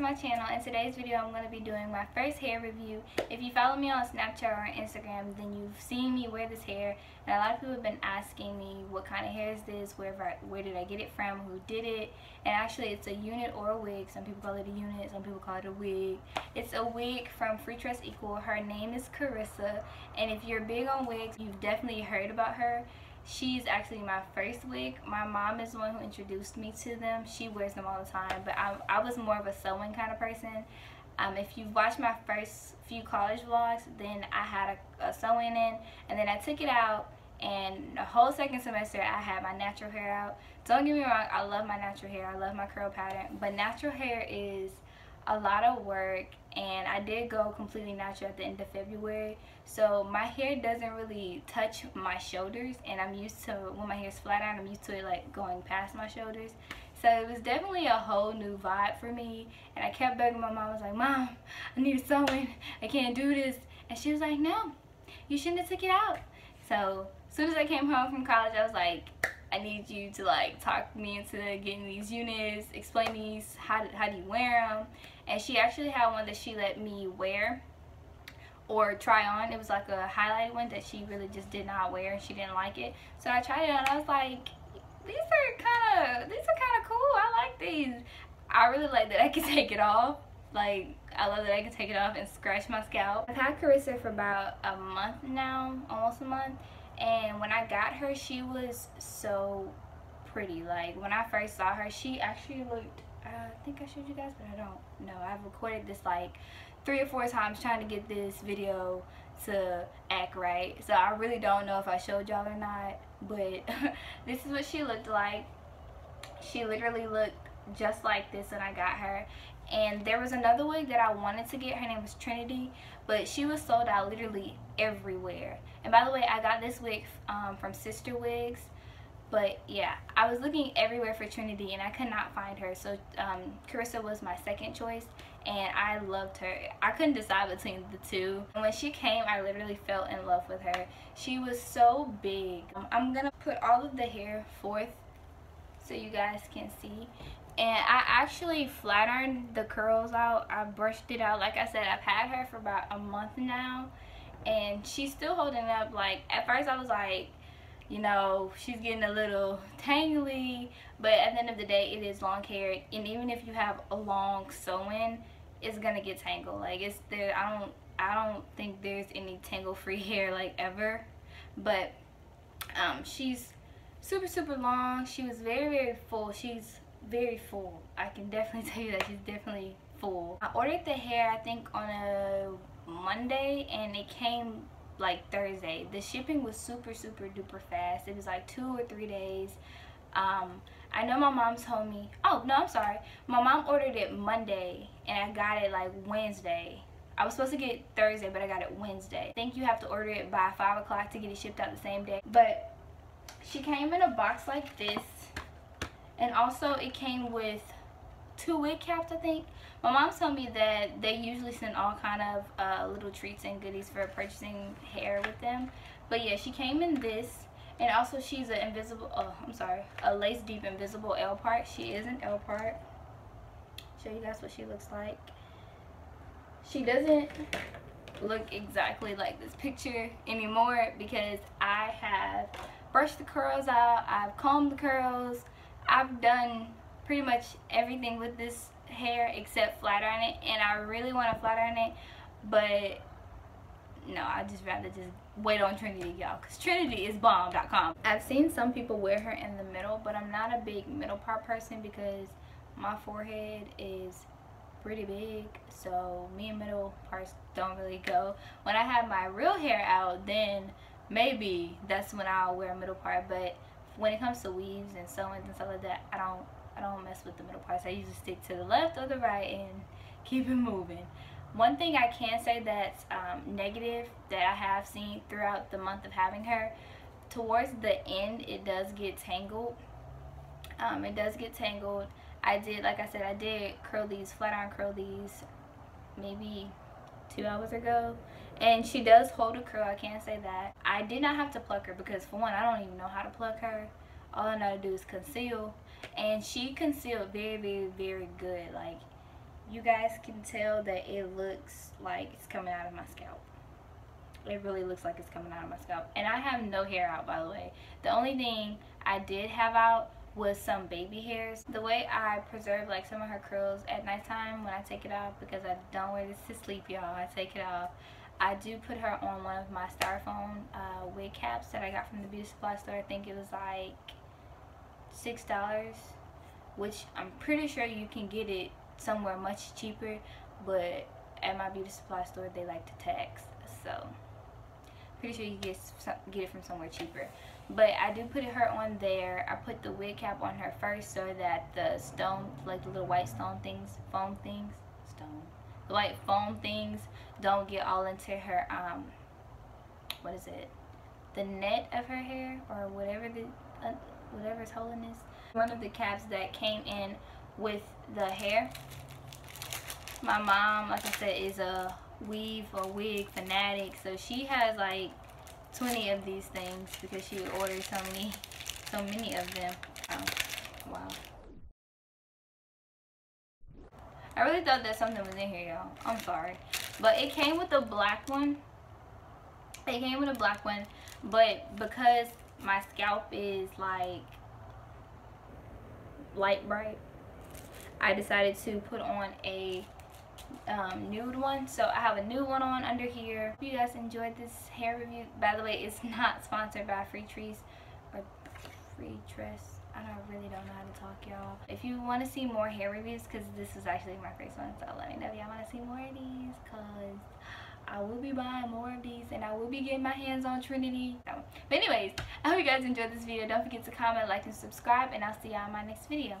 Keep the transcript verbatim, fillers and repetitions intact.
to my channel. In today's video, I'm going to be doing my first hair review. If you follow me on Snapchat or on Instagram, then you've seen me wear this hair, and a lot of people have been asking me what kind of hair is this, where, where did I get it from, who did it, and actually it's a unit or a wig. Some people call it a unit, some people call it a wig. It's a wig from FreeTress Equal. Her name is Karissa, and if you're big on wigs, you've definitely heard about her. She's actually my first wig. My mom is the one who introduced me to them. She wears them all the time, but I, I was more of a sewing kind of person. Um, if you've watched my first few college vlogs, then I had a, a sewing in, and then I took it out, and the whole second semester I had my natural hair out. Don't get me wrong, I love my natural hair. I love my curl pattern, but natural hair is a lot of work, and I did go completely natural at the end of February, so my hair doesn't really touch my shoulders, and I'm used to, when my hair's flat iron, I'm used to it like going past my shoulders. So it was definitely a whole new vibe for me, and I kept begging my mom. I was like, Mom, I need a sewing, I can't do this. And she was like, no, you shouldn't have took it out. So as soon as I came home from college, I was like, I need you to like talk me into getting these units, explain these, how do, how do you wear them? And she actually had one that she let me wear or try on. It was like a highlighted one that she really just did not wear, and she didn't like it. So I tried it out, and I was like, these are kind of, these are kind of cool, I like these. I really like that I can take it off. Like, I love that I can take it off and scratch my scalp. I've had Karissa for about a month now, almost a month. And when I got her, she was so pretty. Like, when I first saw her, she actually looked, I think I showed you guys, but I don't know. I've recorded this like three or four times trying to get this video to act right. So I really don't know if I showed y'all or not, but this is what she looked like. She literally looked just like this when I got her. And there was another wig that I wanted to get. Her name was Trinity, but she was sold out literally everywhere. And by the way, I got this wig um, from Sister Wigs. But yeah, I was looking everywhere for Trinity, and I could not find her. So um, Karissa was my second choice, and I loved her. I couldn't decide between the two. And when she came, I literally fell in love with her. She was so big. Um, I'm gonna put all of the hair forth so you guys can see. And I actually flat ironed the curls out. I brushed it out. Like I said, I've had her for about a month now, and she's still holding up. Like, at first I was like, you know, she's getting a little tangly, but at the end of the day, it is long hair, and even if you have a long sew-in, it's gonna get tangled. Like, it's there. I don't, I don't think there's any tangle-free hair like ever. But um, she's super, super long. She was very, very full. She's very full. I can definitely tell you that she's definitely full. I ordered the hair, I think, on a Monday, and it came like Thursday. The shipping was super super duper fast. It was like two or three days. um I know my mom told me, oh no, I'm sorry, my mom ordered it Monday, and I got it like Wednesday. I was supposed to get it Thursday, but I got it Wednesday. I think you have to order it by five o'clock to get it shipped out the same day. But she came in a box like this. And also, it came with two wig caps, I think. My mom told me that they usually send all kind of uh, little treats and goodies for purchasing hair with them. But yeah, she came in this. And also, she's an invisible, oh, I'm sorry, a lace deep invisible L part. She is an L part. Show you guys what she looks like. She doesn't look exactly like this picture anymore, because I have brushed the curls out, I've combed the curls, I've done pretty much everything with this hair except flat iron it, and I really want to flat iron it, but no, I just rather just wait on Trinity, y'all, because Trinity is bomb dot com. I've seen some people wear her in the middle, but I'm not a big middle part person because my forehead is pretty big, so me and middle parts don't really go. When I have my real hair out, then maybe that's when I'll wear a middle part, but when it comes to weaves and sewings and stuff like that, I don't I don't mess with the middle parts. I usually stick to the left or the right and keep it moving. One thing I can say that's um, negative that I have seen throughout the month of having her, towards the end it does get tangled. Um, it does get tangled. I did, like I said, I did curl these, flat iron curl these maybe two hours ago, and she does hold a curl, I can't say that. I did not have to pluck her because, for one, I don't even know how to pluck her. All I know to do is conceal, and she concealed very very very good. Like, you guys can tell that it looks like it's coming out of my scalp. It really looks like it's coming out of my scalp. And I have no hair out, by the way. The only thing I did have out was some baby hairs. The way I preserve like some of her curls at nighttime when I take it off, because I don't wear this to sleep, y'all. I take it off. I do put her on one of my styrofoam uh, wig caps that I got from the beauty supply store. I think it was like six dollars, which I'm pretty sure you can get it somewhere much cheaper, but at my beauty supply store they like to tax, so pretty sure you get get it from somewhere cheaper. But I do put her on there. I put the wig cap on her first so that the stone, like the little white stone things, foam things, stone, the white foam things don't get all into her, um, what is it? The net of her hair, or whatever the, uh, whatever is holding this. One of the caps that came in with the hair. My mom, like I said, is a weave or wig fanatic, so she has like twenty of these things because she orders so many, so many of them. Oh, wow. I really thought that something was in here, y'all. I'm sorry. But it came with a black one. It came with a black one, but because my scalp is like light bright, I decided to put on a um, nude one. So I have a nude one on under here. If you guys enjoyed this hair review, by the way, it's not sponsored by FreeTress or FreeTress. I don't really don't know how to talk, y'all. If you want to see more hair reviews, because this is actually my first one, so let me know if y'all want to see more of these, because I will be buying more of these, and I will be getting my hands on Trinity. So, but anyways, I hope you guys enjoyed this video. Don't forget to comment, like, and subscribe, and I'll see y'all in my next video.